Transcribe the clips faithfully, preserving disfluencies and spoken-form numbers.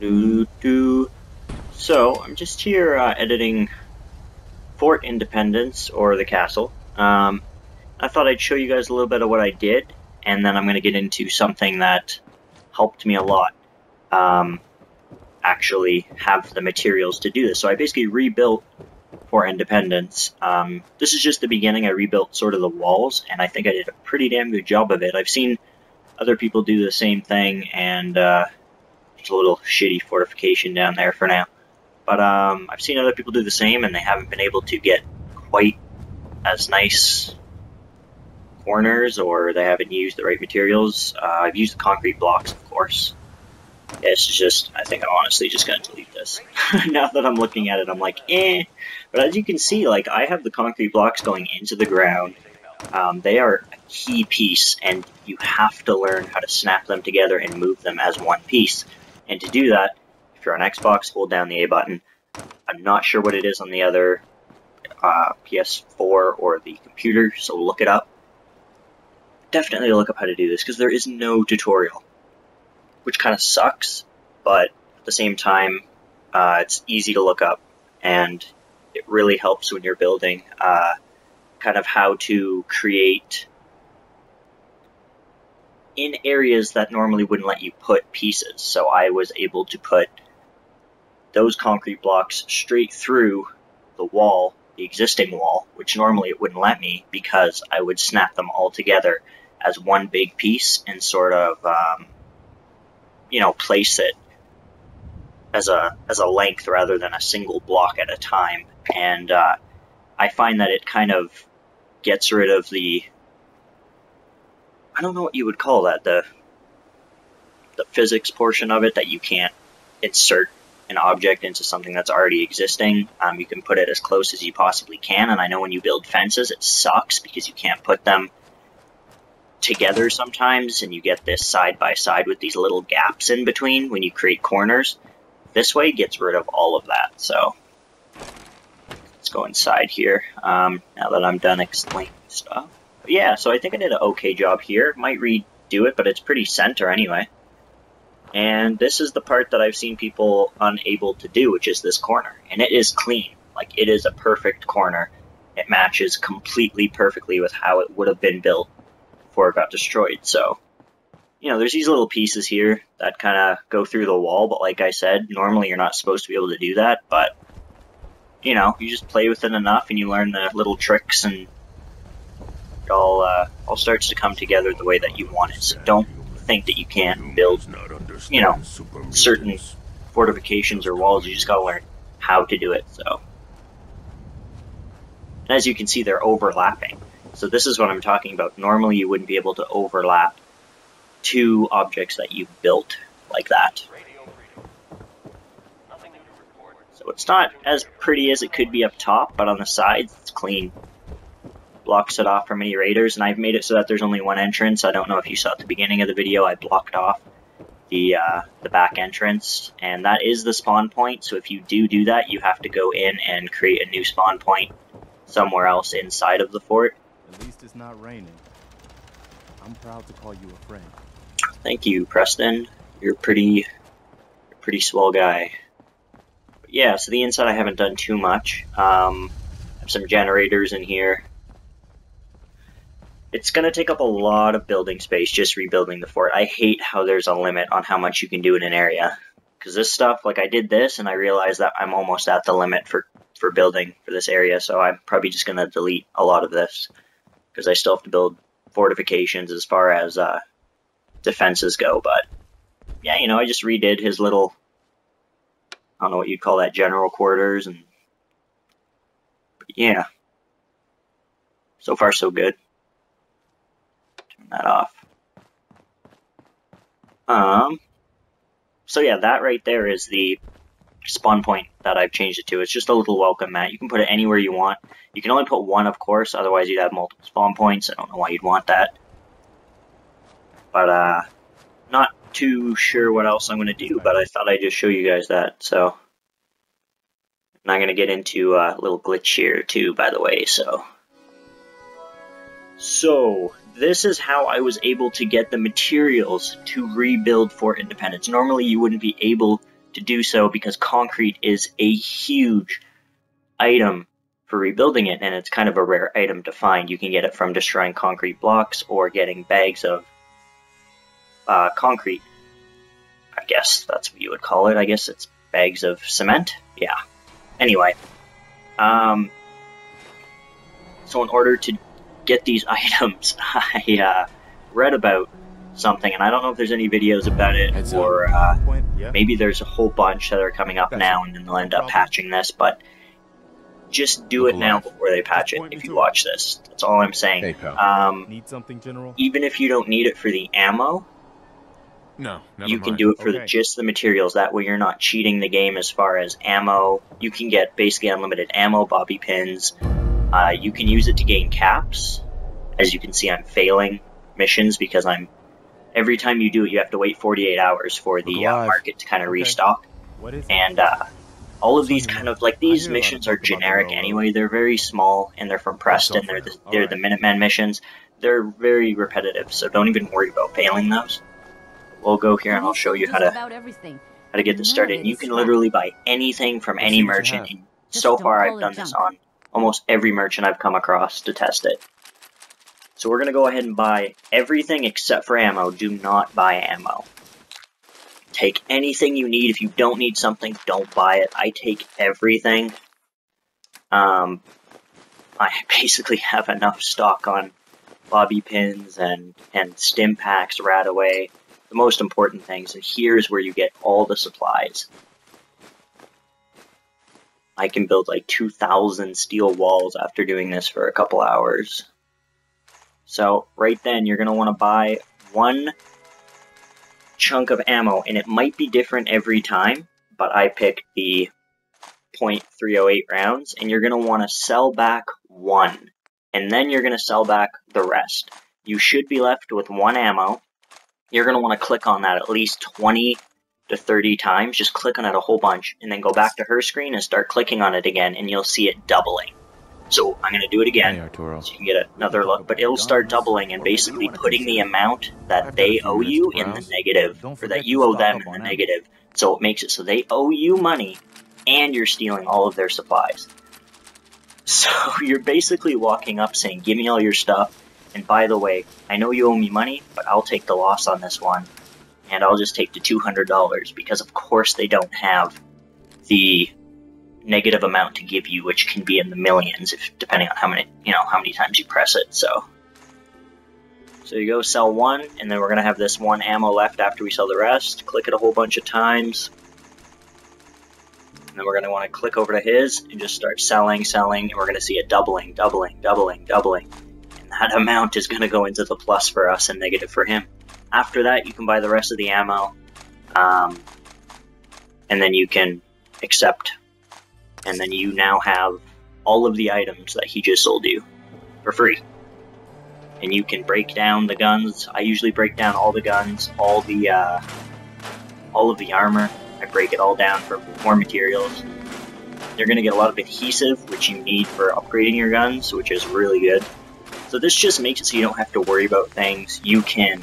do, do. So I'm just here uh, editing Fort Independence, or the castle. Um, I thought I'd show you guys a little bit of what I did, and then I'm going to get into something that helped me a lot um, actually have the materials to do this. So I basically rebuilt Fort Independence. Um, this is just the beginning. I rebuilt sort of the walls, and I think I did a pretty damn good job of it. I've seen other people do the same thing, and uh, it's a little shitty fortification down there for now. But um, I've seen other people do the same, and they haven't been able to get quite as nice corners, or they haven't used the right materials. Uh, I've used the concrete blocks, of course. Yeah, it's just, I think I'm honestly just going to delete this. Now that I'm looking at it, I'm like, eh. But as you can see, like, I have the concrete blocks going into the ground. Um, they are a key piece, and you have to learn how to snap them together and move them as one piece. And to do that, if you're on Xbox, hold down the A button. I'm not sure what it is on the other uh, P S four or the computer, so look it up. Definitely look up how to do this, because there is no tutorial, which kind of sucks, but at the same time, uh, it's easy to look up, and it really helps when you're building uh, kind of how to create in areas that normally wouldn't let you put pieces. So I was able to put those concrete blocks straight through the wall, the existing wall, which normally it wouldn't let me, because I would snap them all together as one big piece and sort of, um, you know, place it as a as a length rather than a single block at a time. And uh, I find that it kind of gets rid of the, I don't know what you would call that, the the physics portion of it, that you can't insert an object into something that's already existing. Um, you can put it as close as you possibly can, and I know when you build fences, it sucks because you can't put them together sometimes, and you get this side by side with these little gaps in between when you create corners. This way gets rid of all of that. So let's go inside here, um, now that I'm done explaining stuff. But yeah, so I think I did an okay job here. Might redo it, but it's pretty center anyway. And this is the part that I've seen people unable to do, which is this corner. And it is clean. Like, it is a perfect corner. It matches completely perfectly with how it would have been built before it got destroyed. So, you know, there's these little pieces here that kind of go through the wall. But like I said, normally you're not supposed to be able to do that. But, you know, you just play with it enough and you learn the little tricks, and it all, uh, all starts to come together the way that you want it. So don't think that you can't build, you know, certain fortifications or walls. You just gotta learn how to do it. So, and as you can see, they're overlapping. So this is what I'm talking about. Normally you wouldn't be able to overlap two objects that you built like that. So it's not as pretty as it could be up top, but on the sides it's clean. Blocks it off from any raiders, and I've made it so that there's only one entrance. I don't know if you saw at the beginning of the video, I blocked off the uh, the back entrance, and that is the spawn point. So if you do do that, you have to go in and create a new spawn point somewhere else inside of the fort. At least it's not raining. I'm proud to call you a friend. Thank you, Preston. You're pretty, you're pretty swell guy. But yeah, so the inside I haven't done too much. Um, I have some generators in here. It's going to take up a lot of building space just rebuilding the fort. I hate how there's a limit on how much you can do in an area. Because this stuff, like I did this, and I realized that I'm almost at the limit for, for building for this area. So I'm probably just going to delete a lot of this. Because I still have to build fortifications as far as uh, defenses go. But yeah, you know, I just redid his little, I don't know what you'd call that, general quarters. And but yeah. So far, so good. That off. Um, so yeah, that right there is the spawn point that I've changed it to. It's just a little welcome mat. You can put it anywhere you want. You can only put one, of course, otherwise you'd have multiple spawn points. I don't know why you'd want that. But, uh, not too sure what else I'm going to do, but I thought I'd just show you guys that, so. And I'm going to get into a little glitch here, too, by the way, so. So, this is how I was able to get the materials to rebuild Fort Independence. Normally, you wouldn't be able to do so because concrete is a huge item for rebuilding it, and it's kind of a rare item to find. You can get it from destroying concrete blocks or getting bags of uh, concrete. I guess that's what you would call it. I guess it's bags of cement. Yeah. Anyway, um, so in order to get these items, I uh, read about something, and I don't know if there's any videos about it, it's or uh, yeah. maybe there's a whole bunch that are coming up that's now, and then they'll end up patching this, but just do it now before they patch it if you watch this. That's all I'm saying. Um, need something, General? Even if you don't need it for the ammo, no, never you mind. Can do it for okay. the, just the materials. That way you're not cheating the game as far as ammo. You can get basically unlimited ammo, bobby pins. Uh, you can use it to gain caps. As you can see, I'm failing missions because I'm... Every time you do it, you have to wait forty-eight hours for the uh, market to kind of okay. restock. What is and uh, all of these kind of... Like, these missions are generic anyway. They're very small, and they're from Preston. They're the, they're right. the Minuteman missions. They're very repetitive, so don't even worry about failing those. We'll go here and I'll show you how to how to get this started. And you can literally buy anything from any merchant. And so far, I've done this on almost every merchant I've come across to test it. So we're going to go ahead and buy everything except for ammo. Do not buy ammo. Take anything you need. If you don't need something, don't buy it. I take everything. Um, I basically have enough stock on bobby pins and, and stim packs right away. The most important things, and here's where you get all the supplies. I can build like two thousand steel walls after doing this for a couple hours. So right then you're going to want to buy one chunk of ammo, and it might be different every time, but I picked the point three oh eight rounds, and you're going to want to sell back one, and then you're going to sell back the rest. You should be left with one ammo. You're going to want to click on that at least twenty to thirty times. Just click on it a whole bunch, and then go back to her screen and start clicking on it again, and you'll see it doubling. So I'm going to do it again, hey, so you can get another look, but it'll start doubling and basically putting the amount that they owe you in the negative, or that you owe them in the negative. So it makes it so they owe you money, and you're stealing all of their supplies. So you're basically walking up saying, give me all your stuff. And by the way, I know you owe me money, but I'll take the loss on this one, and I'll just take the two hundred dollars, because of course they don't have the negative amount to give you, which can be in the millions, if depending on how many, you know, how many times you press it. So, so you go sell one, and then we're gonna have this one ammo left after we sell the rest. Click it a whole bunch of times, and then we're gonna want to click over to his and just start selling, selling, and we're gonna see it doubling, doubling, doubling, doubling. That amount is going to go into the plus for us and negative for him. After that, you can buy the rest of the ammo, um, and then you can accept, and then you now have all of the items that he just sold you for free. And you can break down the guns. I usually break down all the guns, all the uh, all of the armor. I break it all down for more materials. You're going to get a lot of adhesive, which you need for upgrading your guns, which is really good. So this just makes it so you don't have to worry about things. You can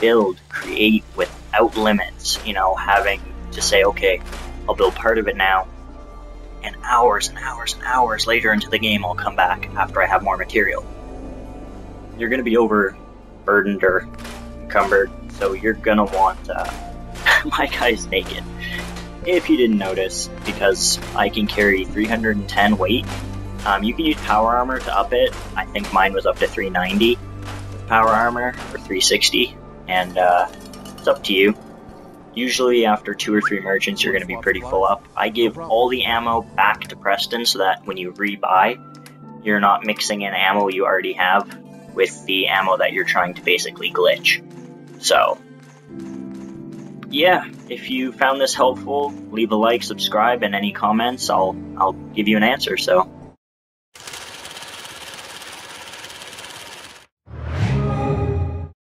build, create without limits, you know, having to say, okay, I'll build part of it now, and hours and hours and hours later into the game I'll come back after I have more material. You're going to be overburdened or encumbered, so you're going to want, uh, my guy's naked, if you didn't notice, because I can carry three hundred ten weight. Um, you can use power armor to up it. I think mine was up to three ninety power armor, or three sixty, and uh, it's up to you. Usually after two or three merchants you're going to be pretty full up. I give all the ammo back to Preston so that when you rebuy, you're not mixing in ammo you already have with the ammo that you're trying to basically glitch. So yeah, if you found this helpful, leave a like, subscribe, and any comments I'll, I'll give you an answer. So